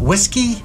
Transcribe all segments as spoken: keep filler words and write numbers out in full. whiskey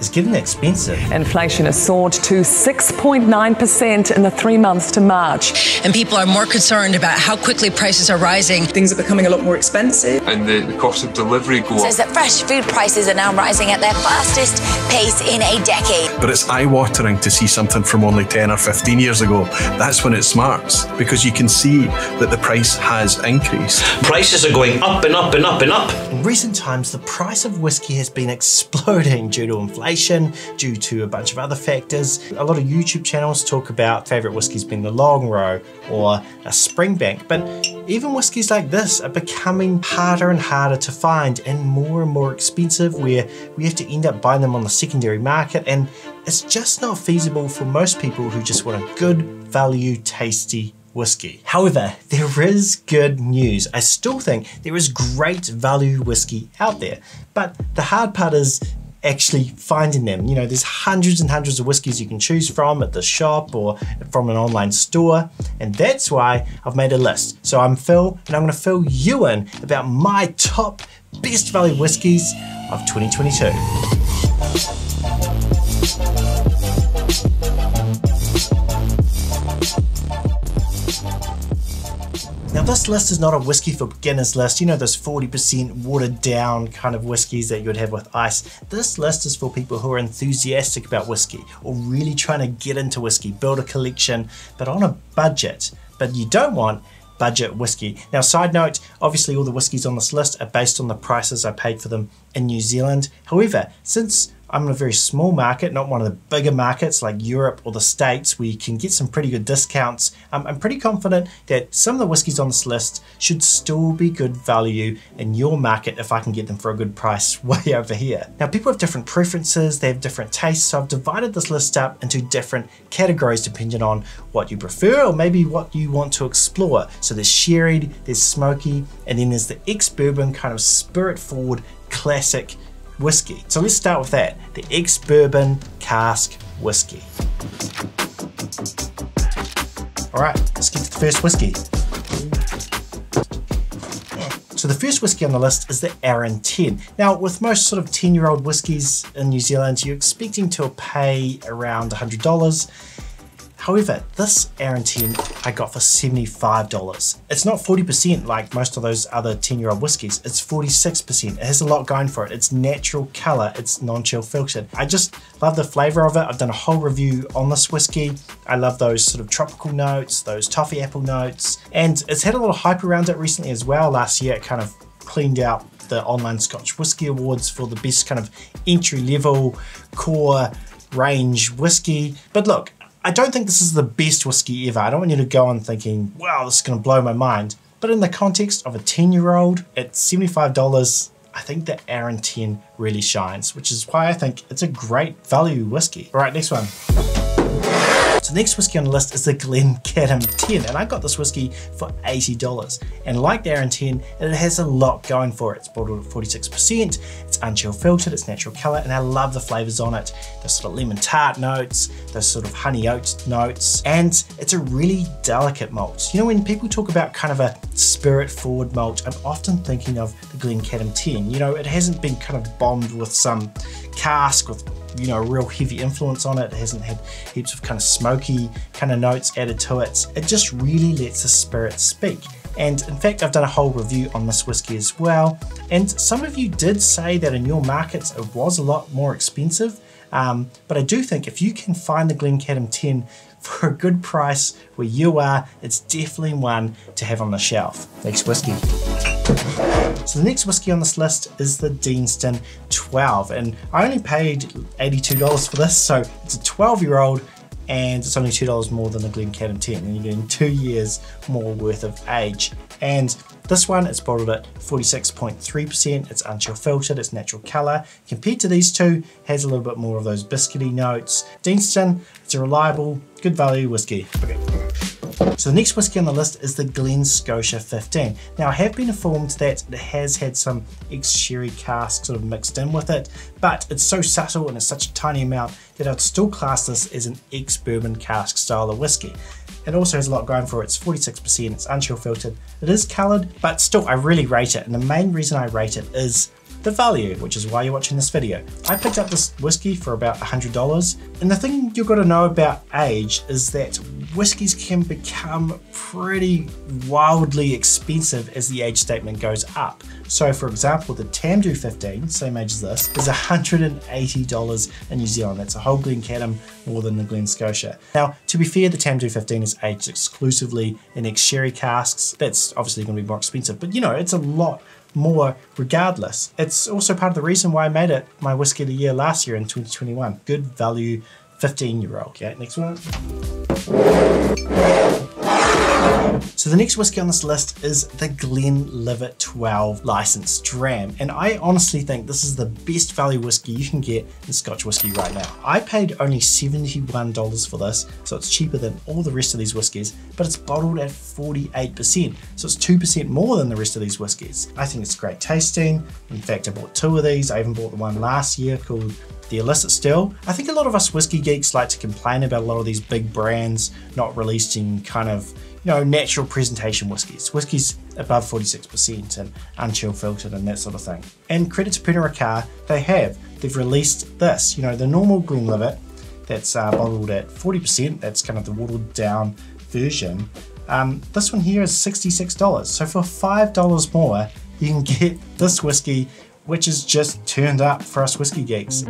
is getting expensive. Inflation has soared to six point nine percent in the three months to March. And people are more concerned about how quickly prices are rising. Things are becoming a lot more expensive. And the, the cost of delivery go up. Says that fresh food prices are now rising at their fastest pace in a decade. But it's eye-watering to see something from only ten or fifteen years ago. That's when it smarts, because you can see that the price has increased. Prices are going up and up and up and up. In recent times, the price of whiskey has been exploding due to inflation, due to a bunch of other factors. A lot of YouTube channels talk about favourite whiskies being the Longrow or a Springbank, but even whiskies like this are becoming harder and harder to find and more and more expensive, where we have to end up buying them on the secondary market, and it's just not feasible for most people who just want a good value, tasty whiskey. However, there is good news. I still think there is great value whiskey out there, but the hard part is actually finding them. You know, there's hundreds and hundreds of whiskies you can choose from at the shop or from an online store, and that's why I've made a list. So I'm Phil, and I'm going to fill you in about my top best value whiskies of twenty twenty-two. Now, this list is not a whiskey for beginners list. You know, those forty percent watered down kind of whiskies that you would have with ice. This list is for people who are enthusiastic about whiskey or really trying to get into whiskey, build a collection, but on a budget. But you don't want budget whiskey. Now, side note, obviously all the whiskies on this list are based on the prices I paid for them in New Zealand. However, since I'm in a very small market, not one of the bigger markets like Europe or the States, where you can get some pretty good discounts, Um, I'm pretty confident that some of the whiskies on this list should still be good value in your market if I can get them for a good price way over here. Now, people have different preferences, they have different tastes, so I've divided this list up into different categories depending on what you prefer or maybe what you want to explore. So there's sherried, there's smoky, and then there's the ex-bourbon kind of spirit-forward classic whiskey. So let's start with that, the ex-bourbon cask whiskey. All right, let's get to the first whiskey. So the first whiskey on the list is the Arran ten. Now, with most sort of ten year old whiskies in New Zealand, you're expecting to pay around one hundred dollars. However, this Arran ten I got for seventy-five dollars. It's not forty percent like most of those other ten year old whiskies, it's forty-six percent. It has a lot going for it. It's natural color, it's non-chill filtered. I just love the flavor of it. I've done a whole review on this whiskey. I love those sort of tropical notes, those toffee apple notes, and it's had a lot of hype around it recently as well. Last year, it kind of cleaned out the online Scotch Whisky Awards for the best kind of entry level core range whiskey. But look, I don't think this is the best whiskey ever. I don't want you to go on thinking, wow, this is gonna blow my mind. But in the context of a ten year old at seventy-five dollars, I think the Arran ten really shines, which is why I think it's a great value whiskey. All right, next one. So the next whiskey on the list is the Glencadam ten, and I got this whiskey for eighty dollars. And like the Arran ten, it has a lot going for it. It's bottled at forty-six percent, it's unchill filtered, it's natural color, and I love the flavors on it. Those sort of lemon tart notes, those sort of honey oat notes, and it's a really delicate malt. You know, when people talk about kind of a spirit forward malt, I'm often thinking of the Glencadam ten. You know, it hasn't been kind of bombed with some cask with, you know, a real heavy influence on it. It hasn't had heaps of kind of smoky kind of notes added to it. It just really lets the spirit speak. And in fact, I've done a whole review on this whiskey as well. And some of you did say that in your markets, it was a lot more expensive. Um, but I do think if you can find the Glencadam ten for a good price where you are, it's definitely one to have on the shelf. Next whiskey. So the next whiskey on this list is the Deanston twelve, and I only paid eighty-two dollars for this, so it's a twelve year old and it's only two dollars more than the Glencadam ten, and you're getting two years more worth of age. And this one, it's bottled at forty-six point three percent, it's unchill filtered, it's natural color. Compared to these two, has a little bit more of those biscuity notes. Deanston, it's a reliable, good value whiskey. Okay. So the next whiskey on the list is the Glen Scotia fifteen. Now, I have been informed that it has had some ex-sherry cask sort of mixed in with it, but it's so subtle and it's such a tiny amount that I'd still class this as an ex-bourbon cask style of whiskey. It also has a lot going for it. It's forty-six percent, it's unchill filtered, it is coloured, but still I really rate it, and the main reason I rate it is The value, which is why you're watching this video. I picked up this whiskey for about one hundred dollars, and the thing you've got to know about age is that whiskeys can become pretty wildly expensive as the age statement goes up. So for example, the Tamdhu fifteen, same age as this, is one hundred eighty dollars in New Zealand. That's a whole Glencadam more than the Glen Scotia. Now, to be fair, the Tamdhu fifteen is aged exclusively in ex-sherry casks. That's obviously going to be more expensive, but you know, it's a lot more regardless. It's also part of the reason why I made it my whiskey of the year last year in twenty twenty-one. Good value fifteen year old. Okay, next one. So the next whiskey on this list is the Glenlivet twelve Licensed Dram, and I honestly think this is the best value whiskey you can get in Scotch whiskey right now. I paid only seventy-one dollars for this, so it's cheaper than all the rest of these whiskies, but it's bottled at forty-eight percent, so it's two percent more than the rest of these whiskies. I think it's great tasting. In fact, I bought two of these. I even bought the one last year called the Illicit Still. I think a lot of us whiskey geeks like to complain about a lot of these big brands not releasing kind of, you know, natural presentation whiskies. Whiskies above forty-six percent and unchilled filtered and that sort of thing. And credit to Pernod Ricard, they have. They've released this, you know, the normal Glenlivet that's uh, bottled at forty percent, that's kind of the watered down version. Um, this one here is sixty-six dollars. So for five dollars more, you can get this whiskey, which is just turned up for us whiskey geeks.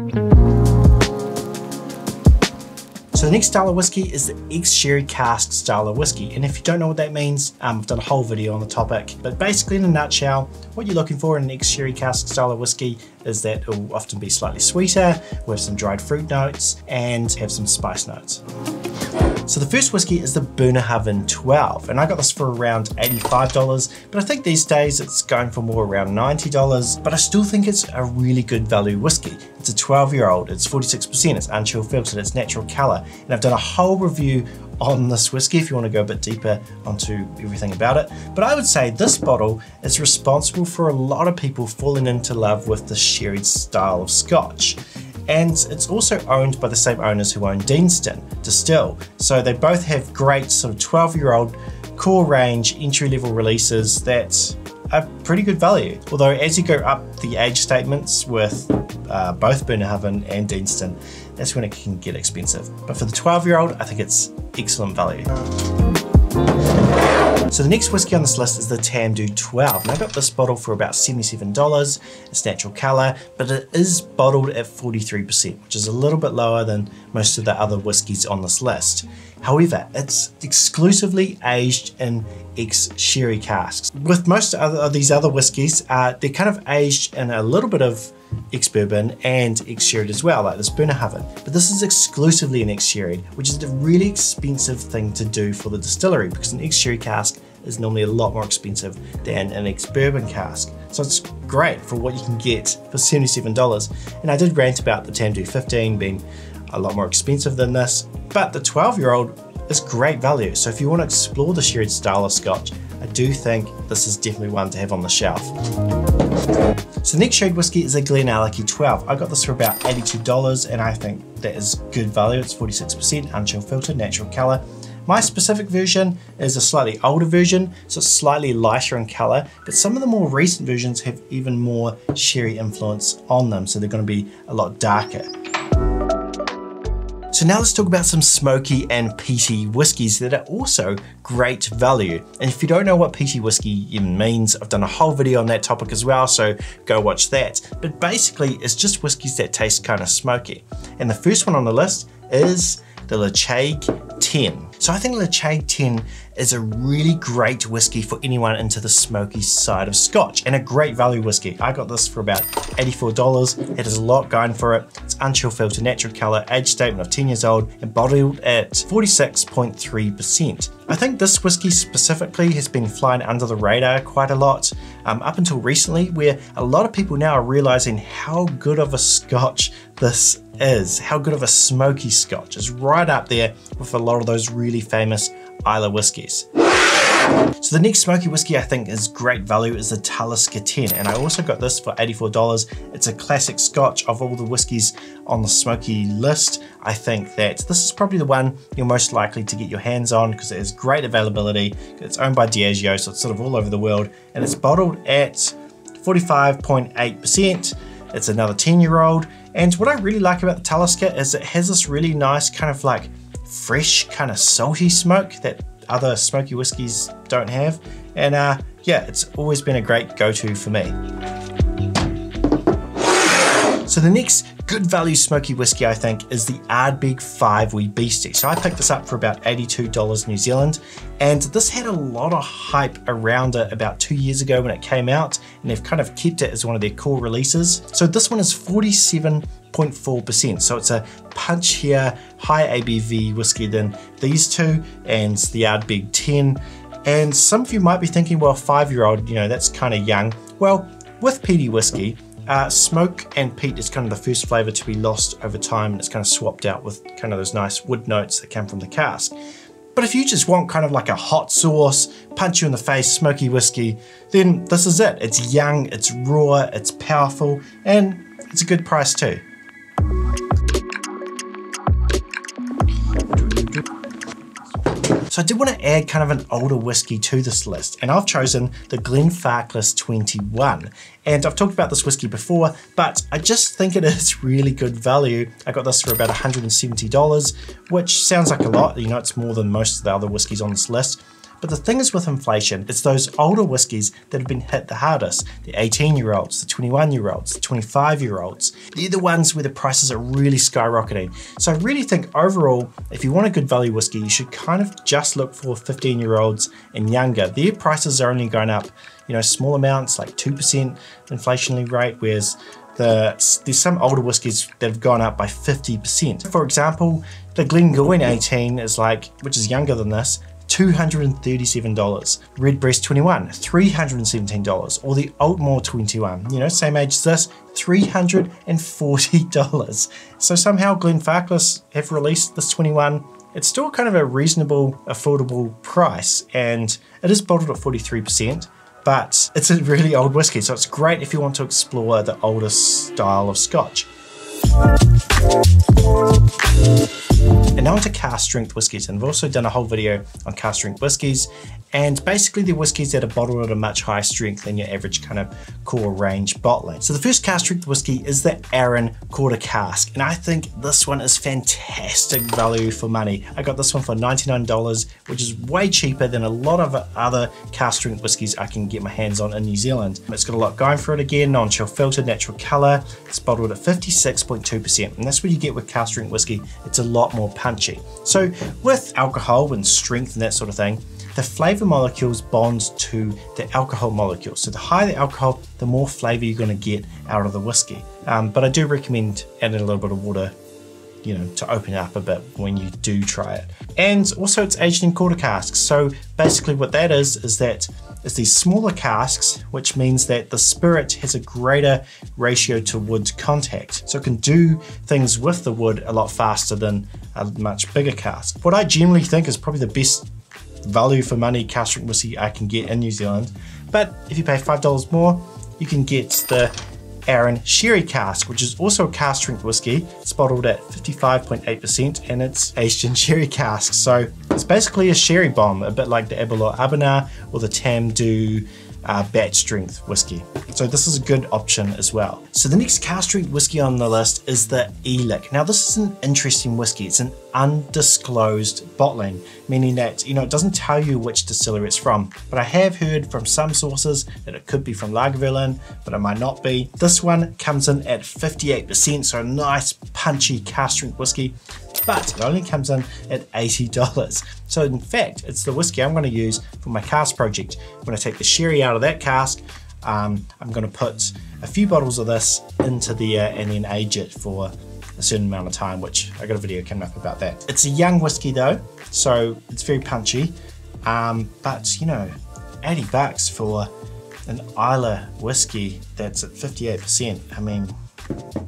So the next style of whiskey is the ex-sherry cask style of whiskey. And if you don't know what that means, um, I've done a whole video on the topic. But basically, in a nutshell, what you're looking for in an ex-sherry cask style of whiskey is that it will often be slightly sweeter, with some dried fruit notes, and have some spice notes. So the first whiskey is the Bunnahabhain twelve, and I got this for around eighty-five dollars, but I think these days it's going for more around ninety dollars, but I still think it's a really good value whiskey. It's a twelve year old, it's forty-six percent, it's unchilled filtered, it's natural color, and I've done a whole review on this whiskey if you want to go a bit deeper onto everything about it. But I would say this bottle is responsible for a lot of people falling into love with the sherry style of Scotch. And it's also owned by the same owners who own Deanston Distill. So they both have great sort of twelve year old core range entry level releases that are pretty good value. Although as you go up the age statements with uh, both Bunnahabhain and Deanston, that's when it can get expensive. But for the twelve year old, I think it's excellent value. So the next whiskey on this list is the Tamdhu twelve, and I got this bottle for about seventy-seven dollars. It's natural colour, but it is bottled at forty-three percent, which is a little bit lower than most of the other whiskies on this list. However, it's exclusively aged in ex-sherry casks. With most of these other whiskies, uh, they're kind of aged in a little bit of ex-bourbon and ex-sherry as well, like this Bunnahabhain, but this is exclusively an ex-sherry, which is a really expensive thing to do for the distillery, because an ex-sherry cask is normally a lot more expensive than an ex-bourbon cask. So it's great for what you can get for seventy-seven dollars. And I did rant about the Tamdhu fifteen being a lot more expensive than this, but the twelve year old is great value. So if you want to explore the sherry style of Scotch, I do think this is definitely one to have on the shelf. So the next shade whiskey is a Glenallachie twelve. I got this for about eighty-two dollars, and I think that is good value. It's forty-six percent, unchilled filtered, natural color. My specific version is a slightly older version, so it's slightly lighter in color, but some of the more recent versions have even more sherry influence on them, so they're going to be a lot darker. So now let's talk about some smoky and peaty whiskies that are also great value. And if you don't know what peaty whiskey even means, I've done a whole video on that topic as well, so go watch that. But basically, it's just whiskies that taste kind of smoky. And the first one on the list is the Le Chai ten. So I think Le Chai ten is a really great whiskey for anyone into the smoky side of Scotch, and a great value whiskey. I got this for about eighty-four dollars. It has a lot going for it. It's unchilled filter, natural color, age statement of ten years old, and bottled at forty-six point three percent. I think this whiskey specifically has been flying under the radar quite a lot, um, up until recently, where a lot of people now are realizing how good of a Scotch this is, how good of a smoky Scotch. Is right up there with a lot of those really famous Islay whiskies. So the next smoky whiskey I think is great value is the Talisker ten, and I also got this for eighty-four dollars. It's a classic Scotch. Of all the whiskies on the smoky list, I think that this is probably the one you're most likely to get your hands on, because it has great availability. It's owned by Diageo, so it's sort of all over the world, and it's bottled at forty-five point eight percent. It's another ten year old. And what I really like about the Talisker is it has this really nice kind of like fresh kind of salty smoke that other smoky whiskies don't have. And uh, yeah, it's always been a great go-to for me. So the next good value smoky whiskey I think is the Ardbeg five Wee Beastie. So I picked this up for about eighty-two dollars New Zealand, and this had a lot of hype around it about two years ago when it came out, and they've kind of kept it as one of their core releases. So this one is forty-seven point four percent, so it's a punchier, high A B V whiskey than these two and the Ardbeg ten. And some of you might be thinking, well, five year old, you know, that's kind of young. Well, with peaty whiskey, Uh, smoke and peat is kind of the first flavor to be lost over time, and it's kind of swapped out with kind of those nice wood notes that come from the cask. But if you just want kind of like a hot sauce, punch you in the face, smoky whiskey, then this is it. It's young, it's raw, it's powerful, and it's a good price too. So I did want to add kind of an older whiskey to this list, and I've chosen the Glenfarclas twenty-one. And I've talked about this whiskey before, but I just think it is really good value. I got this for about one hundred seventy dollars, which sounds like a lot. You know, it's more than most of the other whiskeys on this list. But the thing is with inflation, it's those older whiskies that have been hit the hardest. The eighteen year olds, the twenty-one year olds, the twenty-five year olds. They're the ones where the prices are really skyrocketing. So I really think overall, if you want a good value whiskey, you should kind of just look for fifteen year olds and younger. Their prices are only going up, you know, small amounts, like two percent inflationary rate, whereas the, there's some older whiskies that have gone up by fifty percent. For example, the Glengoyne eighteen is like, which is younger than this, two hundred thirty-seven dollars. Redbreast twenty-one, three hundred seventeen dollars. Or the Oldmore twenty-one, you know, same age as this, three hundred forty dollars. So somehow Glenfarclas have released this twenty-one. It's still kind of a reasonable, affordable price, and it is bottled at forty-three percent, but it's a really old whiskey, so it's great if you want to explore the older style of Scotch. And now onto cask strength whiskies, and we've also done a whole video on cask strength whiskies, and basically they're whiskies that are bottled at a much higher strength than your average kind of core range bottling. So the first cask strength whiskey is the Arran Quarter Cask, and I think this one is fantastic value for money. I got this one for ninety-nine dollars, which is way cheaper than a lot of other cask strength whiskies I can get my hands on in New Zealand. It's got a lot going for it again, non-chill filtered, natural colour. It's bottled at fifty-six point two percent, and that's what you get with cask strength whiskey. It's a lot more punchy. So with alcohol and strength and that sort of thing, the flavor molecules bond to the alcohol molecules. So the higher the alcohol, the more flavor you're going to get out of the whiskey. Um, but I do recommend adding a little bit of water, you know, to open it up a bit when you do try it. And also it's aged in quarter casks. So basically what that is, is that it's these smaller casks, which means that the spirit has a greater ratio to wood contact. So it can do things with the wood a lot faster than a much bigger cask. What I generally think is probably the best value for money cask strength whiskey I can get in New Zealand. But if you pay five dollars more, you can get the Arran Sherry Cask, which is also a cask strength whiskey. It's bottled at fifty-five point eight percent, and it's aged in sherry casks. So it's basically a sherry bomb, a bit like the Aberlour Abunadh or the Tamdhu uh, batch strength whiskey. So this is a good option as well. So the next cask strength whiskey on the list is the Eilec. Now this is an interesting whiskey. It's an undisclosed bottling, meaning that, you know, it doesn't tell you which distillery it's from, but I have heard from some sources that it could be from Lagavulin, but it might not be. This one comes in at fifty-eight percent, so a nice punchy cask strength whiskey, but it only comes in at eighty dollars. So in fact, it's the whiskey I'm going to use for my cask project. I'm going to take the sherry out of that cask. Um, I'm going to put a few bottles of this into there and then age it for a certain amount of time, which I got a video coming up about that. It's a young whiskey though, so it's very punchy, um, but you know, eighty bucks for an Islay whiskey that's at fifty-eight percent, I mean,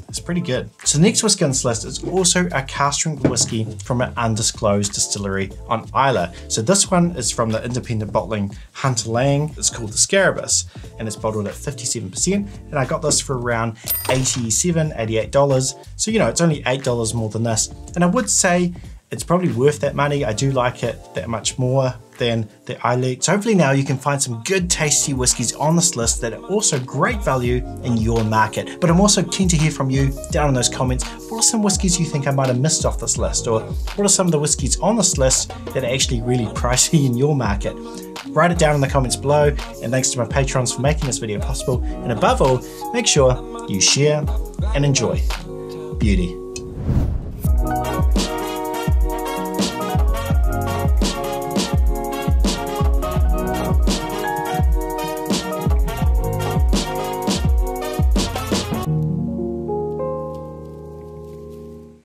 it's pretty good. So the next whiskey on this list is also a cask strength whiskey from an undisclosed distillery on Islay. So this one is from the independent bottling Hunter Laing. It's called the Scarabus, and it's bottled at fifty-seven percent. And I got this for around eighty-seven, eighty-eight dollars. So, you know, it's only eight dollars more than this. And I would say it's probably worth that money. I do like it that much more, then the Eilec. So hopefully now you can find some good tasty whiskies on this list that are also great value in your market. But I'm also keen to hear from you down in those comments. What are some whiskies you think I might have missed off this list? Or what are some of the whiskies on this list that are actually really pricey in your market? Write it down in the comments below, and thanks to my patrons for making this video possible. And above all, make sure you share and enjoy beauty.